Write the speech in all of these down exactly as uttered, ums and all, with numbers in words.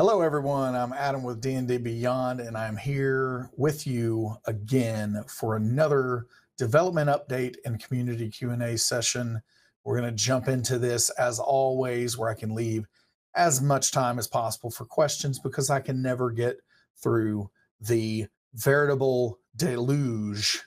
Hello everyone, I'm Adam with D and D Beyond, and I'm here with you again for another development update and community Q and A session. We're going to jump into this as always, where I can leave as much time as possible for questions because I can never get through the veritable deluge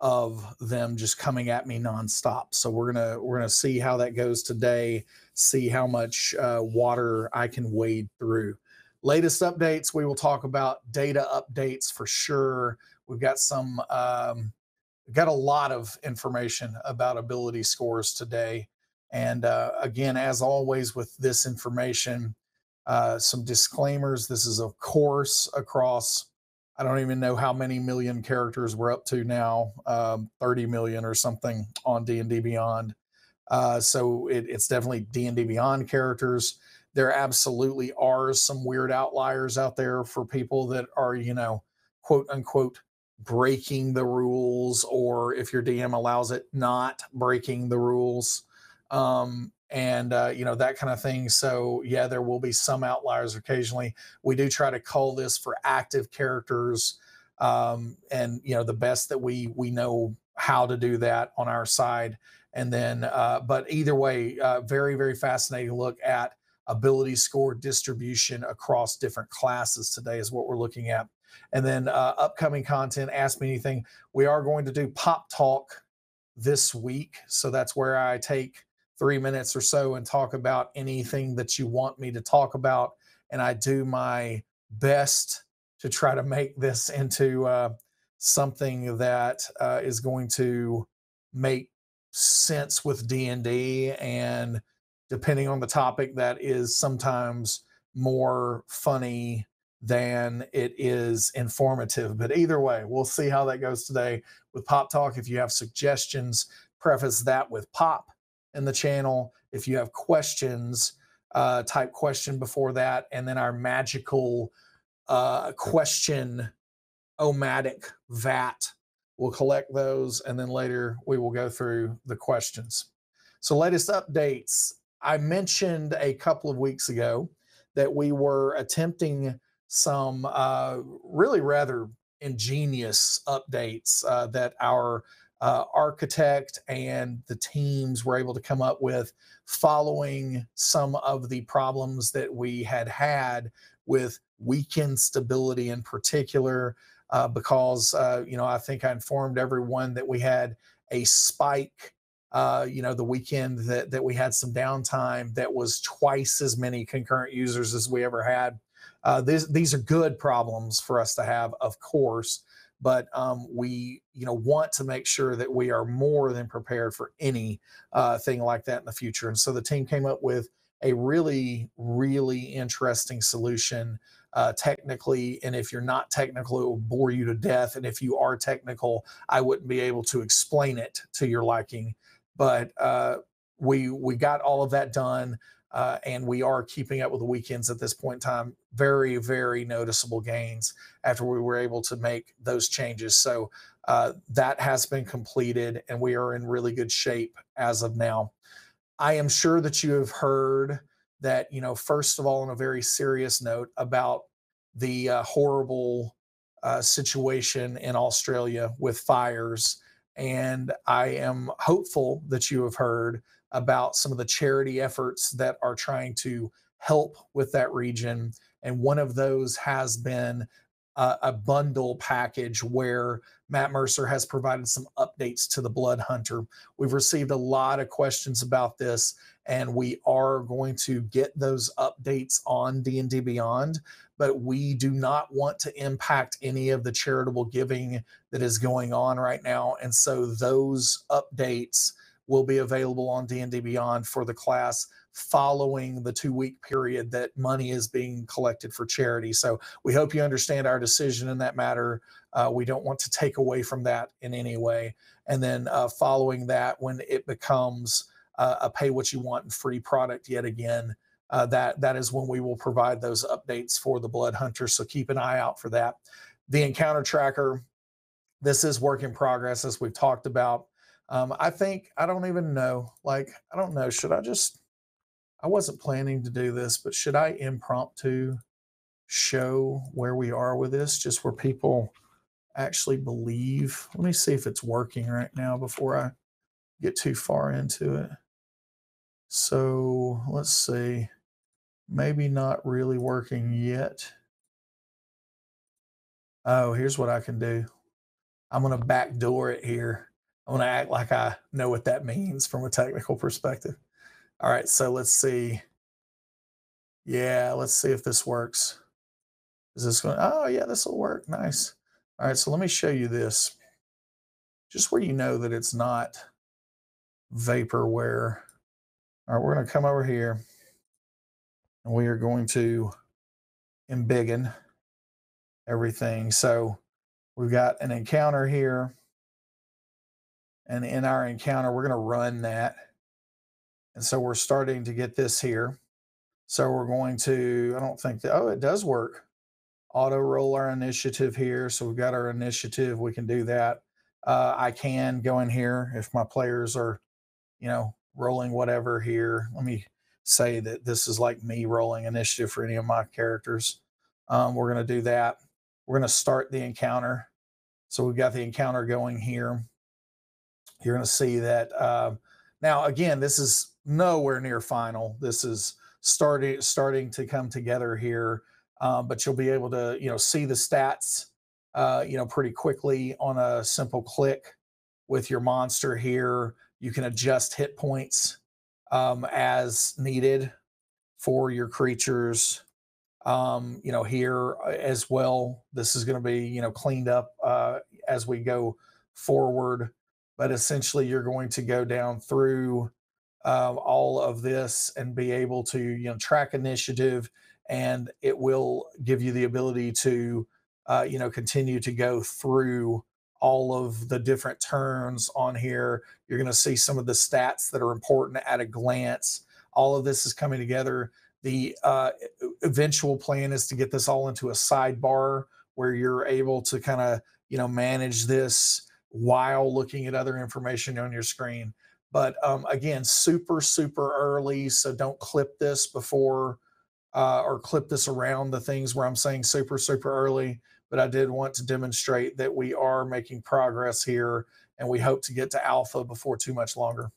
of them just coming at me nonstop. So we're gonna we're gonna see how that goes today, see how much uh, water I can wade through. Latest updates, we will talk about data updates for sure. We've got some, um, we've got a lot of information about ability scores today. And uh, again, as always with this information, uh, some disclaimers. This is of course across, I don't even know how many million characters we're up to now, um, thirty million or something on D and D Beyond. Uh, so it, it's definitely D and D Beyond characters. There absolutely are some weird outliers out there for people that are, you know, quote unquote, breaking the rules, or if your D M allows it, not breaking the rules, um, and, uh, you know, that kind of thing. So yeah, there will be some outliers occasionally. We do try to cull this for active characters. Um, and, you know, the best that we, we know how to do that on our side. And then, uh, but either way, uh, very, very fascinating look at ability score distribution across different classes today is what we're looking at. And then uh, upcoming content, Ask Me Anything. We are going to do Pop Talk this week. So that's where I take three minutes or so and talk about anything that you want me to talk about. And I do my best to try to make this into uh, something that uh, is going to make sense with D and D. And depending on the topic, that is sometimes more funny than it is informative. But either way, we'll see how that goes today with Pop Talk. If you have suggestions, preface that with Pop in the channel. If you have questions, uh, type question before that. And then our magical uh, question O-matic vat. We'll collect those. And then later we will go through the questions. So latest updates. I mentioned a couple of weeks ago that we were attempting some uh, really rather ingenious updates uh, that our Uh, architect and the teams were able to come up with following some of the problems that we had had with weekend stability in particular, uh, because, uh, you know, I think I informed everyone that we had a spike, uh, you know, the weekend that, that we had some downtime that was twice as many concurrent users as we ever had. Uh, this, these are good problems for us to have, of course. But um, we, you know, want to make sure that we are more than prepared for any uh, thing like that in the future. And so the team came up with a really, really interesting solution uh, technically. And if you're not technical, it will bore you to death. And if you are technical, I wouldn't be able to explain it to your liking. But uh, we we got all of that done. Uh, and we are keeping up with the weekends at this point in time. Very, very noticeable gains after we were able to make those changes. So uh, that has been completed, and we are in really good shape as of now. I am sure that you have heard that, you know, first of all, on a very serious note about the uh, horrible uh, situation in Australia with fires. And I am hopeful that you have heard about some of the charity efforts that are trying to help with that region. And one of those has been uh, a bundle package where Matt Mercer has provided some updates to the Blood Hunter. We've received a lot of questions about this, and we are going to get those updates on D and D Beyond, but we do not want to impact any of the charitable giving that is going on right now. And so those updates will be available on D and D Beyond for the class following the two-week period that money is being collected for charity. So we hope you understand our decision in that matter. Uh, we don't want to take away from that in any way. And then uh, following that, when it becomes uh, a pay-what-you-want and free product yet again, uh, that, that is when we will provide those updates for the Blood Hunter. So keep an eye out for that. The Encounter Tracker, this is work in progress, as we've talked about. Um, I think, I don't even know, like, I don't know, should I just, I wasn't planning to do this, but should I impromptu show where we are with this, just where people actually believe. Let me see if it's working right now before I get too far into it. So let's see. Maybe not really working yet. Oh, here's what I can do. I'm going to backdoor it here. I'm going to act like I know what that means from a technical perspective. All right, so let's see. Yeah, let's see if this works. Is this going? Oh, yeah, this will work. Nice. All right, so let me show you this. Just where you know that it's not vaporware. All right, we're going to come over here, and we are going to embiggen everything. So we've got an encounter here. And in our encounter, we're going to run that. And so we're starting to get this here. So we're going to, I don't think that, oh, it does work. Auto roll our initiative here. So we've got our initiative. We can do that. Uh, I can go in here if my players are, you know, rolling whatever here. Let me say that this is like me rolling initiative for any of my characters. Um, we're going to do that. We're going to start the encounter. So we've got the encounter going here. You're going to see that. Uh, now, again, this is nowhere near final. This is starting starting to come together here, um, but you'll be able to, you know, see the stats, uh, you know, pretty quickly on a simple click with your monster here. You can adjust hit points um, as needed for your creatures. Um, you know, here as well, this is going to be, you know, cleaned up uh, as we go forward. But essentially, you're going to go down through uh, all of this and be able to, you know, track initiative, and it will give you the ability to, uh, you know, continue to go through all of the different turns on here. You're going to see some of the stats that are important at a glance. All of this is coming together. The uh, eventual plan is to get this all into a sidebar where you're able to kind of, you know, manage this while looking at other information on your screen. But um, again, super, super early. So don't clip this before uh, or clip this around the things where I'm saying super, super early. But I did want to demonstrate that we are making progress here, and we hope to get to alpha before too much longer.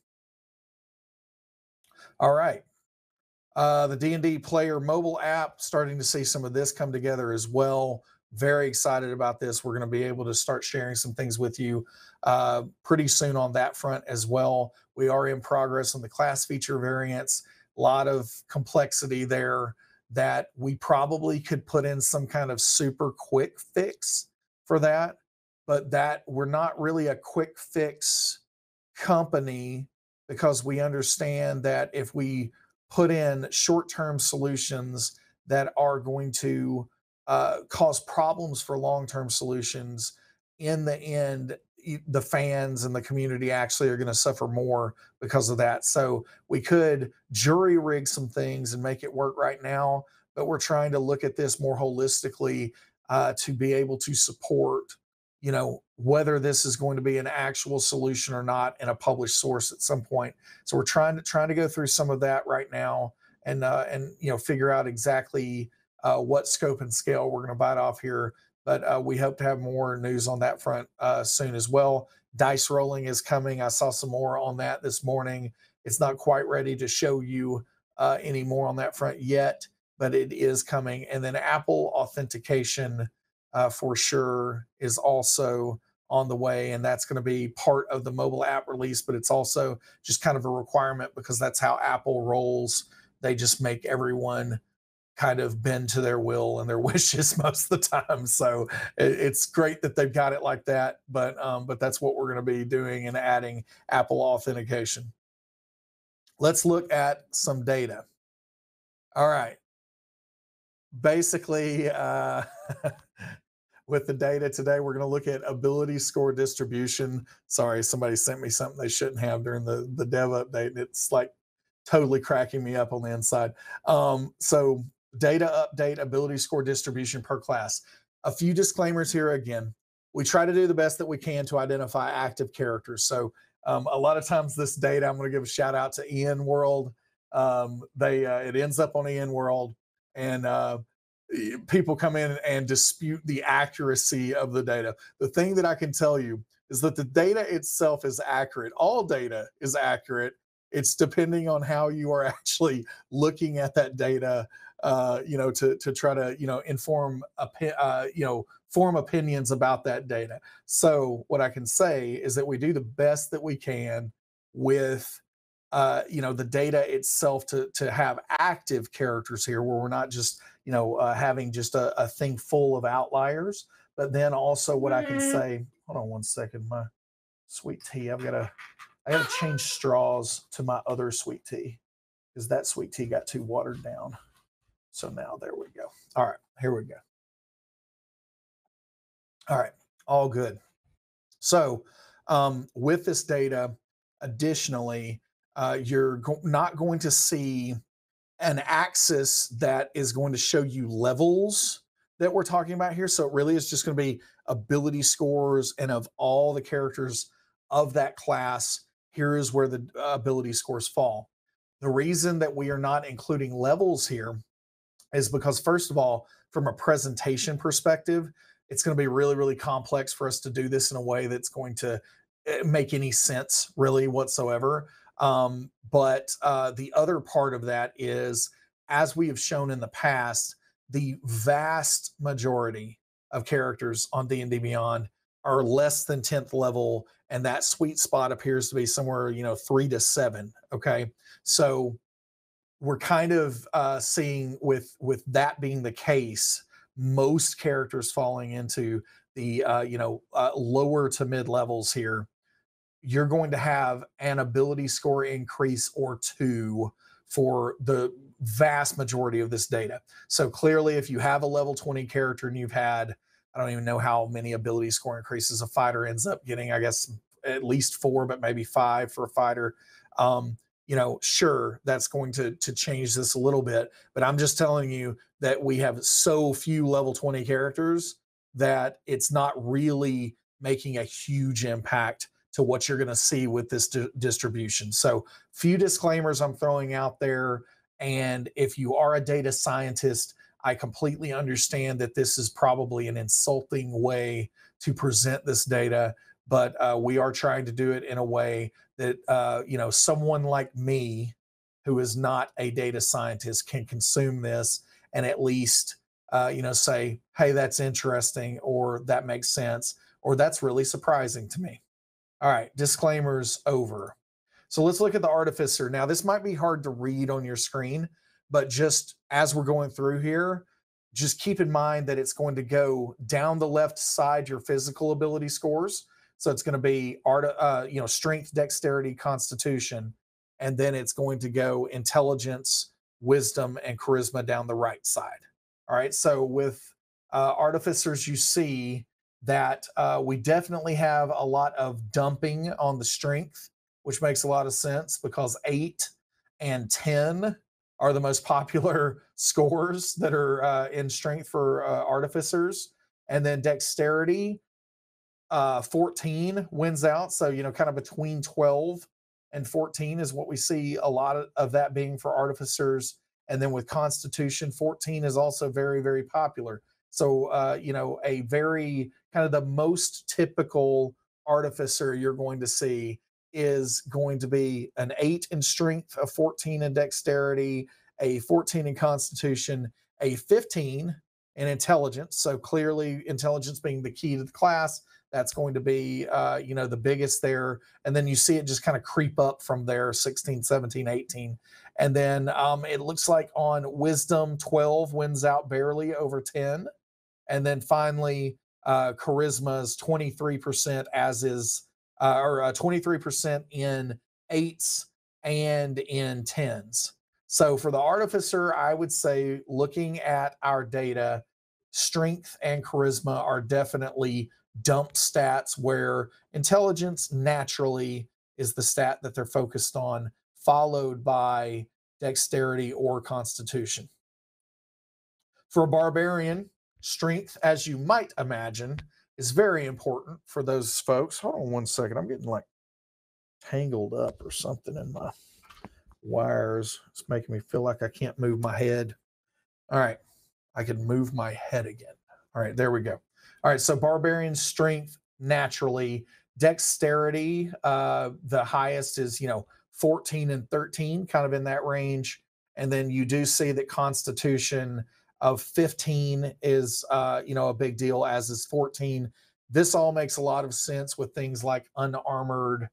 All right. Uh, the D and D Player mobile app, starting to see some of this come together as well. Very excited about this. We're going to be able to start sharing some things with you uh, pretty soon on that front as well. We are in progress on the class feature variants. A lot of complexity there that we probably could put in some kind of super quick fix for that, but that we're not really a quick fix company because we understand that if we put in short-term solutions that are going to Uh, cause problems for long-term solutions, in the end, the fans and the community actually are going to suffer more because of that. So we could jury rig some things and make it work right now, but we're trying to look at this more holistically uh, to be able to support, you know, whether this is going to be an actual solution or not in a published source at some point. So we're trying to trying to go through some of that right now and uh, and you know, figure out exactly Uh, what scope and scale we're going to bite off here, but uh, we hope to have more news on that front uh, soon as well. Dice rolling is coming. I saw some more on that this morning. It's not quite ready to show you uh, any more on that front yet, but it is coming. And then Apple authentication uh, for sure is also on the way, and that's going to be part of the mobile app release, but it's also just kind of a requirement because that's how Apple rolls. They just make everyone kind of bend to their will and their wishes most of the time. So it's great that they've got it like that, but um, but that's what we're going to be doing and adding Apple authentication. Let's look at some data. All right. Basically, uh, with the data today, we're going to look at ability score distribution. Sorry, somebody sent me something they shouldn't have during the, the dev update, and it's like totally cracking me up on the inside. Um, so... Data update, ability score distribution per class. A few disclaimers here again. We try to do the best that we can to identify active characters. So um, a lot of times this data, I'm going to give a shout out to E N World. Um, they, uh, it ends up on E N World. And uh, people come in and dispute the accuracy of the data. The thing that I can tell you is that the data itself is accurate. All data is accurate. It's depending on how you are actually looking at that data, uh, you know, to to try to, you know, inform, uh, you know, form opinions about that data. So what I can say is that we do the best that we can with, uh, you know, the data itself to to have active characters here, where we're not just, you know, uh, having just a, a thing full of outliers. But then also what I can say, hold on one second, my sweet tea, I've got to. I gotta change straws to my other sweet tea, because that sweet tea got too watered down. So now there we go. All right, here we go. All right, all good. So um, with this data, additionally, uh, you're go- not going to see an axis that is going to show you levels that we're talking about here. So it really is just gonna be ability scores, and of all the characters of that class, here is where the ability scores fall. The reason that we are not including levels here is because, first of all, from a presentation perspective, it's going to be really, really complex for us to do this in a way that's going to make any sense really whatsoever. Um, but uh, the other part of that is, as we have shown in the past, the vast majority of characters on D and D Beyond are less than tenth level, and that sweet spot appears to be somewhere, you know, three to seven. Okay, so we're kind of uh, seeing, with with that being the case, most characters falling into the uh, you know uh, lower to mid levels here. You're going to have an ability score increase or two for the vast majority of this data. So clearly, if you have a level twenty character and you've had, I don't even know how many ability score increases a fighter ends up getting. I guess at least four, but maybe five for a fighter. Um, you know, sure, that's going to to change this a little bit, but I'm just telling you that we have so few level twenty characters that it's not really making a huge impact to what you're going to see with this di- distribution. So, few disclaimers I'm throwing out there. And if you are a data scientist, I completely understand that this is probably an insulting way to present this data, but uh, we are trying to do it in a way that, uh, you know, someone like me, who is not a data scientist, can consume this and at least, uh, you know, say, hey, that's interesting, or that makes sense, or that's really surprising to me. All right, disclaimers over. So let's look at the artificer. Now, this might be hard to read on your screen, but just as we're going through here, just keep in mind that it's going to go down the left side, your physical ability scores. So it's going to be art, uh, you know, strength, dexterity, constitution, and then it's going to go intelligence, wisdom, and charisma down the right side. All right. So with uh, artificers, you see that uh, we definitely have a lot of dumping on the strength, which makes a lot of sense because eight and ten are the most popular scores that are uh, in strength for uh, artificers. And then dexterity, uh, fourteen wins out. So, you know, kind of between twelve and fourteen is what we see a lot of, of that being for artificers. And then with constitution, fourteen is also very, very popular. So, uh, you know, a very kind of the most typical artificer you're going to see is going to be an eight in strength, a fourteen in dexterity, a fourteen in constitution, a fifteen in intelligence. So clearly intelligence being the key to the class, that's going to be, uh, you know, the biggest there. And then you see it just kind of creep up from there, sixteen, seventeen, eighteen. And then um, it looks like on wisdom, twelve wins out barely over ten. And then finally, uh, charisma is twenty-three percent, as is Uh, or uh, twenty-three percent in eights and in tens. So for the artificer, I would say, looking at our data, strength and charisma are definitely dump stats, where intelligence naturally is the stat that they're focused on, followed by dexterity or constitution. For a barbarian, strength, as you might imagine, is very important for those folks. Hold on one second. I'm getting like tangled up or something in my wires. It's making me feel like I can't move my head. All right. I could move my head again. All right, there we go. All right, so barbarian strength naturally, dexterity, uh, the highest is, you know, fourteen and thirteen, kind of in that range. And then you do see that constitution of fifteen is, uh, you know, a big deal, as is fourteen. This all makes a lot of sense with things like unarmored,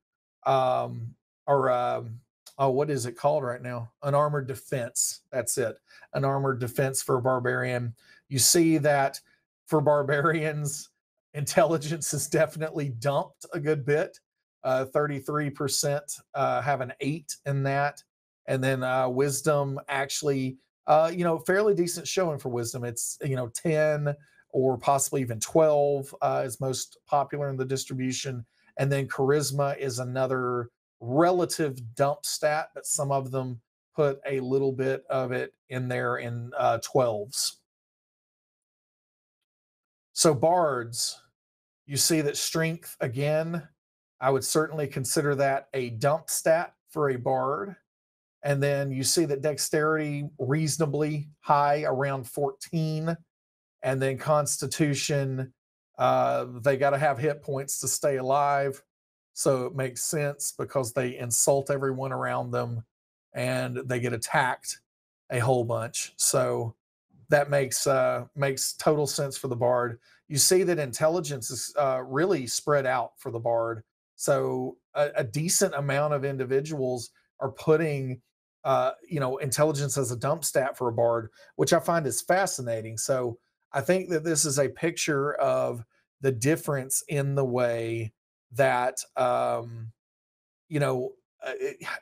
um, or, um, oh, what is it called right now? Unarmored defense. That's it. Unarmored defense for a barbarian. You see that for barbarians, intelligence is definitely dumped a good bit. Uh, thirty-three percent uh, have an eight in that. And then uh, wisdom, actually, uh, you know, fairly decent showing for wisdom. It's, you know, ten or possibly even twelve uh, is most popular in the distribution. And then charisma is another relative dump stat, but some of them put a little bit of it in there in uh, twelves. So bards, you see that strength, again, I would certainly consider that a dump stat for a bard. And then you see that dexterity reasonably high, around fourteen. And then constitution, uh, they got to have hit points to stay alive. So it makes sense because they insult everyone around them and they get attacked a whole bunch. So that makes uh, makes total sense for the bard. You see that intelligence is uh, really spread out for the bard. So a, a decent amount of individuals are putting Uh, you know, intelligence as a dump stat for a bard, which I find is fascinating. So I think that this is a picture of the difference in the way that, um, you know,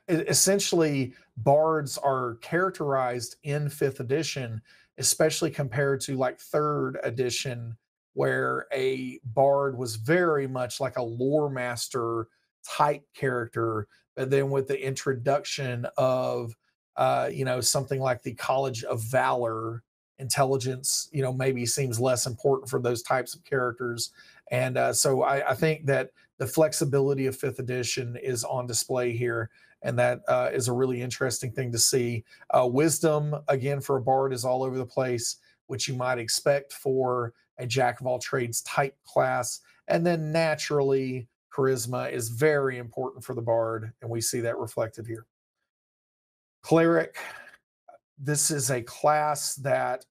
it, essentially bards are characterized in fifth edition, especially compared to like third edition, where a bard was very much like a lore master type character. But then with the introduction of, uh, you know, something like the College of Valor, intelligence, you know, maybe seems less important for those types of characters. And uh, so I, I think that the flexibility of fifth edition is on display here. And that uh, is a really interesting thing to see. Uh, wisdom, again, for a bard is all over the place, which you might expect for a jack of all trades type class. And then naturally, charisma is very important for the bard, and we see that reflected here. Cleric, this is a class that,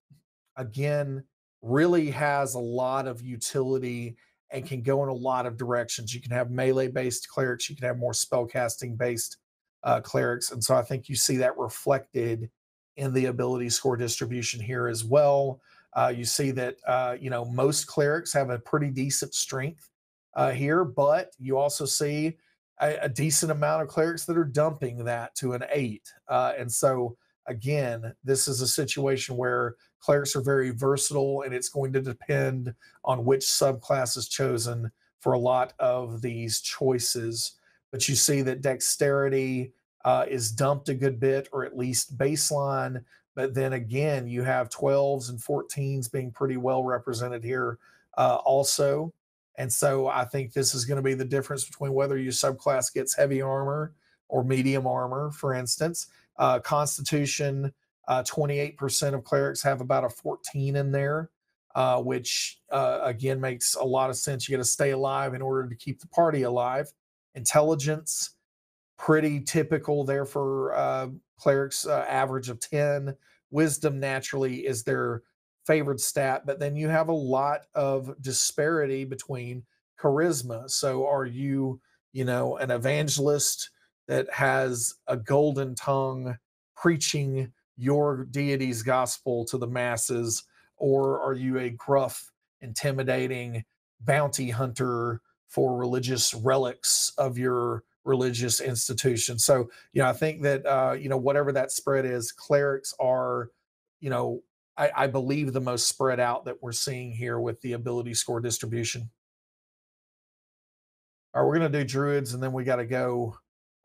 again, really has a lot of utility and can go in a lot of directions. You can have melee-based clerics, you can have more spellcasting-based uh, clerics, and so I think you see that reflected in the ability score distribution here as well. Uh, you see that uh, you know, most clerics have a pretty decent strength Uh, here, but you also see a, a decent amount of clerics that are dumping that to an eight. Uh, and so, again, this is a situation where clerics are very versatile, and it's going to depend on which subclass is chosen for a lot of these choices. But you see that dexterity uh, is dumped a good bit, or at least baseline. But then again, you have twelves and fourteens being pretty well represented here uh, also. And so I think this is going to be the difference between whether your subclass gets heavy armor or medium armor, for instance. Uh, Constitution, uh, twenty-eight percent of clerics have about a fourteen in there, uh, which, uh, again, makes a lot of sense. You got to stay alive in order to keep the party alive. Intelligence, pretty typical there for uh, clerics, uh, average of ten. Wisdom, naturally, is their favored stat, but then you have a lot of disparity between charisma. So are you, you know, an evangelist that has a golden tongue preaching your deity's gospel to the masses, or are you a gruff, intimidating bounty hunter for religious relics of your religious institution? So, you know, I think that, uh, you know, whatever that spread is, clerics are, you know, I, I believe the most spread out that we're seeing here with the ability score distribution. All right, we're going to do druids, and then we got to go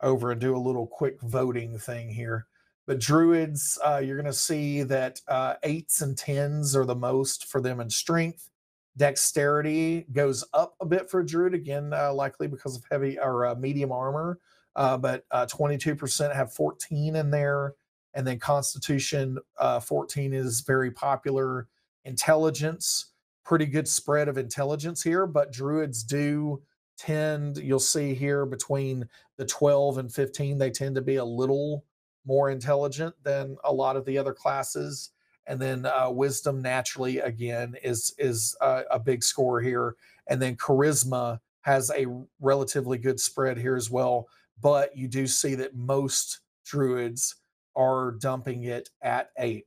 over and do a little quick voting thing here. But druids, uh, you're going to see that uh, eights and tens are the most for them in strength. Dexterity goes up a bit for a druid, again, uh, likely because of heavy or uh, medium armor. Uh, but uh, twenty-two percent have fourteen in there. And then Constitution, uh, fourteen is very popular. intelligence, pretty good spread of intelligence here, but druids do tend, you'll see here between the twelve and fifteen, they tend to be a little more intelligent than a lot of the other classes. And then uh, wisdom naturally, again, is is a, a big score here. And then charisma has a relatively good spread here as well. But you do see that most druids are dumping it at eight.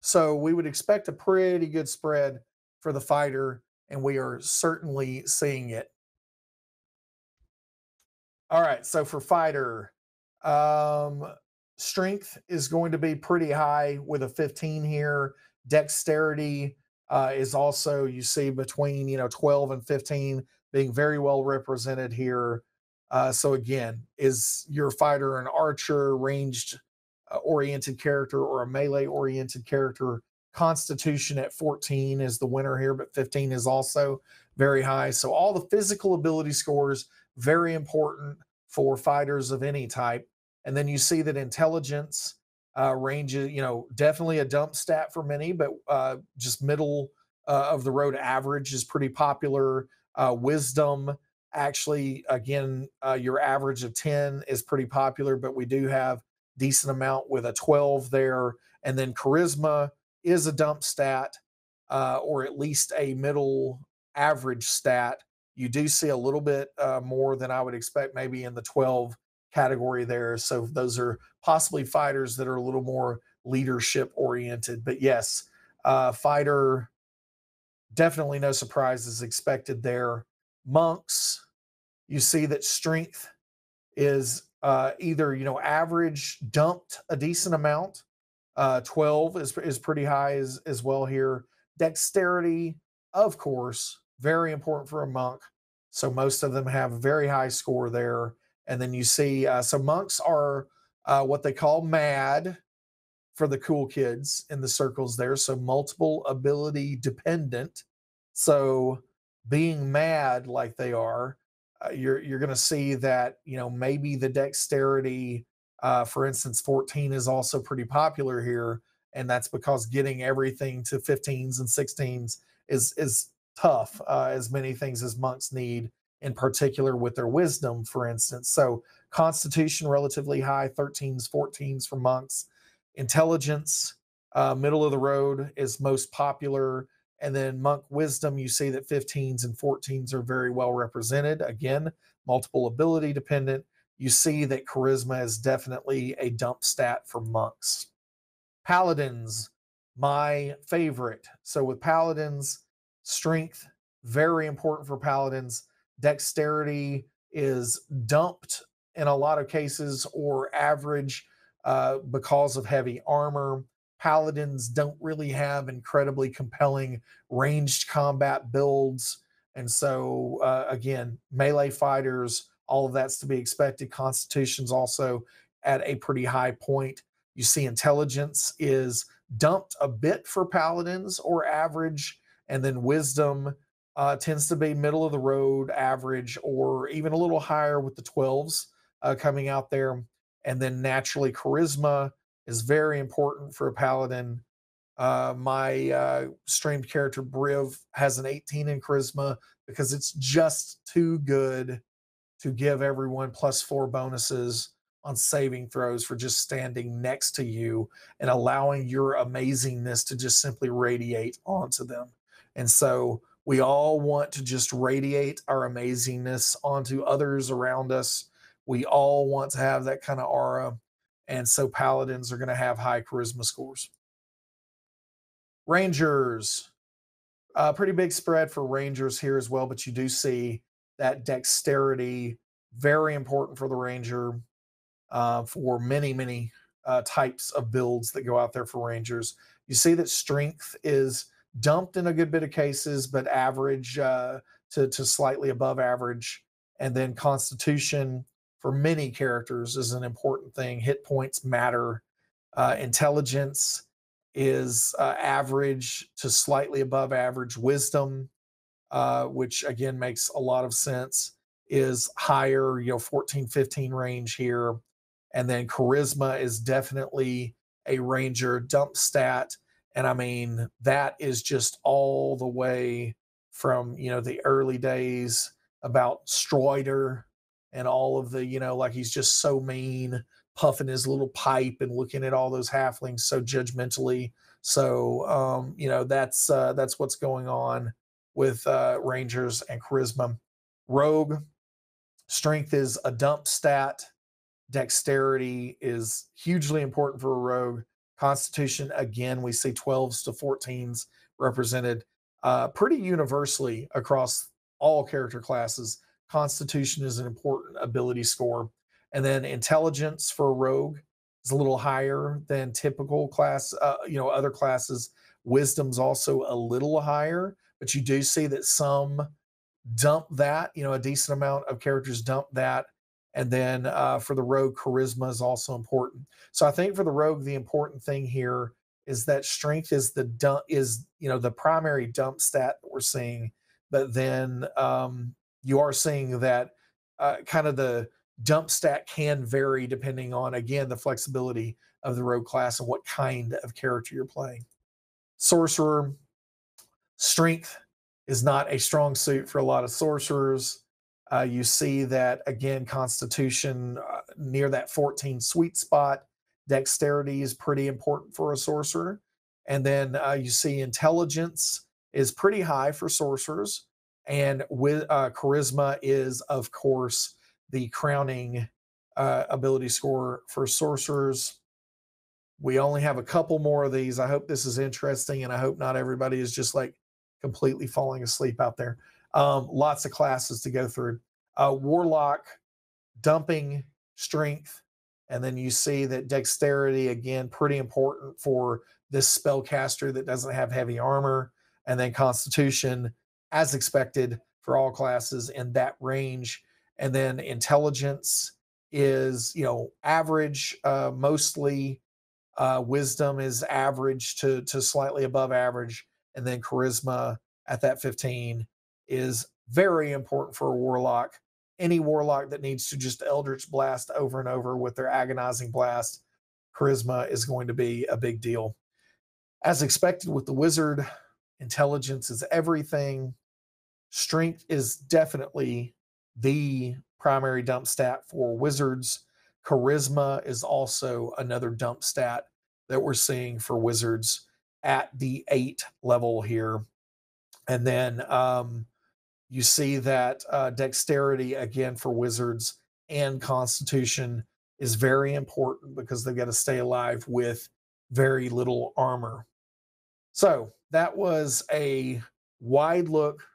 So we would expect a pretty good spread for the fighter, and we are certainly seeing it. All right, so for fighter, um, strength is going to be pretty high with a fifteen here. Dexterity uh, is also, you see, between, you know, twelve and fifteen, being very well represented here. Uh, so again, is your fighter an archer, ranged uh, oriented character, or a melee oriented character? Constitution at fourteen is the winner here, but fifteen is also very high. So all the physical ability scores, very important for fighters of any type. And then you see that intelligence uh, ranges, you know, definitely a dump stat for many, but uh, just middle uh, of the road average is pretty popular. Uh, wisdom, actually, again, uh, your average of ten is pretty popular, but we do have decent amount with a twelve there. And then charisma is a dump stat, uh, or at least a middle average stat. You do see a little bit uh, more than I would expect, maybe in the twelve category there. So those are possibly fighters that are a little more leadership oriented. But yes, uh, fighter, definitely no surprises expected there. Monks, you see that strength is uh, either, you know, average, dumped a decent amount. Uh, twelve is, is pretty high as, as well here. Dexterity, of course, very important for a monk. So most of them have a very high score there. And then you see, uh, so monks are uh, what they call mad for the cool kids in the circles there. So multiple ability dependent. So being mad like they are, uh, you're, you're going to see that, you know, maybe the dexterity, Uh, for instance, fourteen is also pretty popular here, and that's because getting everything to fifteens and sixteens is is tough, uh, as many things as monks need, in particular with their wisdom, for instance. So constitution, relatively high, thirteens, fourteens for monks. Intelligence, uh, middle of the road, is most popular. And then monk wisdom, you see that fifteens and fourteens are very well represented. Again, multiple ability dependent. You see that charisma is definitely a dump stat for monks. Paladins, my favorite. So with paladins, strength, very important for paladins. Dexterity is dumped in a lot of cases, or average, uh, because of heavy armor. Paladins don't really have incredibly compelling ranged combat builds. And so, uh, again, melee fighters, all of that's to be expected. Constitution's also at a pretty high point. You see intelligence is dumped a bit for paladins, or average. And then wisdom uh, tends to be middle of the road, average, or even a little higher with the twelves uh, coming out there. And then naturally, charisma is very important for a paladin. Uh, my uh, streamed character, Briv, has an eighteen in charisma because it's just too good to give everyone plus four bonuses on saving throws for just standing next to you and allowing your amazingness to just simply radiate onto them. And so we all want to just radiate our amazingness onto others around us. We all want to have that kind of aura. And so paladins are going to have high charisma scores. Rangers, uh, pretty big spread for rangers here as well, but you do see that dexterity, very important for the ranger, uh, for many, many uh, types of builds that go out there for rangers. You see that strength is dumped in a good bit of cases, but average uh, to, to slightly above average. And then constitution for many characters is an important thing. Hit points matter. Uh, intelligence is uh, average to slightly above average. Wisdom, Uh, which again makes a lot of sense, is higher, you know, fourteen, fifteen range here. And then charisma is definitely a ranger dump stat. And I mean, that is just all the way from, you know, the early days about Strider and all of the, you know, like he's just so mean, puffing his little pipe and looking at all those halflings so judgmentally. So, um, you know, that's uh, that's what's going on with uh, Rangers and Charisma. Rogue, strength is a dump stat. Dexterity is hugely important for a rogue. Constitution, again, we see twelves to fourteens represented uh, pretty universally across all character classes. Constitution is an important ability score. And then intelligence for a rogue is a little higher than typical class, uh, you know, other classes. Wisdom's also a little higher, but you do see that some dump that, you know, a decent amount of characters dump that. And then uh, for the rogue, charisma is also important. So I think for the rogue, the important thing here is that strength is the dump, is, you know, the primary dump stat that we're seeing. But then um, you are seeing that uh, kind of the dump stat can vary depending on, again, the flexibility of the rogue class and what kind of character you're playing. Sorcerer, strength is not a strong suit for a lot of sorcerers. Uh, you see that, again, Constitution uh, near that fourteen sweet spot. Dexterity is pretty important for a sorcerer. And then uh, you see intelligence is pretty high for sorcerers. And with uh, charisma is, of course, the crowning uh, ability score for sorcerers. We only have a couple more of these. I hope this is interesting, and I hope not everybody is just like completely falling asleep out there. Um, lots of classes to go through. Uh, Warlock, dumping strength, and then you see that dexterity, again, pretty important for this spellcaster that doesn't have heavy armor. And then Constitution, as expected for all classes in that range. And then intelligence is, you know, average, uh, mostly. Uh, wisdom is average to, to slightly above average. And then charisma at that fifteen is very important for a warlock. Any warlock that needs to just Eldritch Blast over and over with their Agonizing Blast, charisma is going to be a big deal. As expected with the wizard, intelligence is everything. Strength is definitely the primary dump stat for wizards. Charisma is also another dump stat that we're seeing for wizards at the eight level here. And then um, you see that uh, dexterity, again, for wizards, and constitution is very important because they've got to stay alive with very little armor. So that was a wide look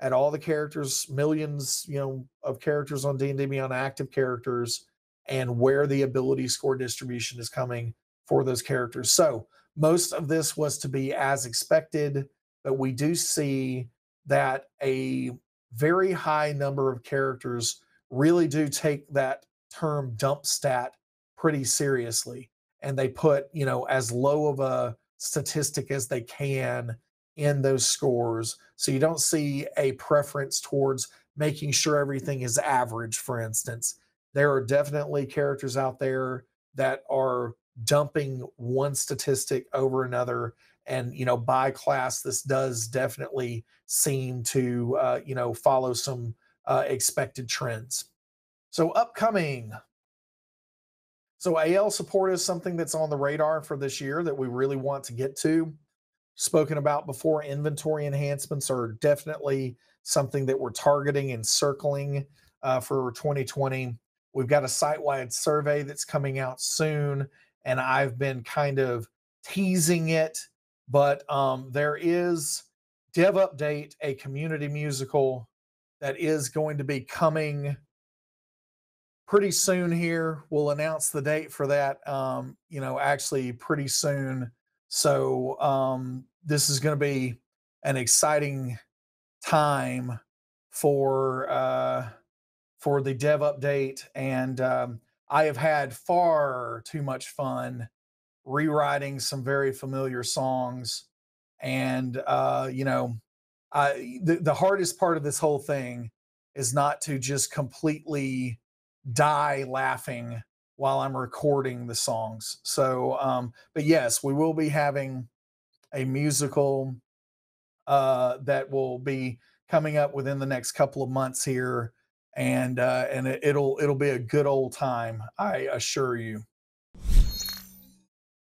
at all the characters, millions, you know, of characters on D and D Beyond, active characters, and where the ability score distribution is coming for those characters. So most of this was to be as expected, but we do see that a very high number of characters really do take that term dump stat pretty seriously. And they put, you know, as low of a statistic as they can in those scores. So you don't see a preference towards making sure everything is average, for instance. There are definitely characters out there that are dumping one statistic over another. And, you know, by class, this does definitely seem to, uh, you know, follow some uh, expected trends. So upcoming. So A L support is something that's on the radar for this year that we really want to get to. Spoken about before, inventory enhancements are definitely something that we're targeting and circling uh, for twenty twenty. We've got a site-wide survey that's coming out soon, and I've been kind of teasing it. But um, there is Dev Update, a community musical that is going to be coming pretty soon here. We'll announce the date for that, um, you know, actually pretty soon. So um, this is going to be an exciting time for uh, for the Dev Update. And um, I have had far too much fun rewriting some very familiar songs. And, uh, you know, I, the, the hardest part of this whole thing is not to just completely die laughing while I'm recording the songs. So, um, but yes, we will be having a musical uh, that will be coming up within the next couple of months here. And, uh, and it, it'll, it'll be a good old time, I assure you.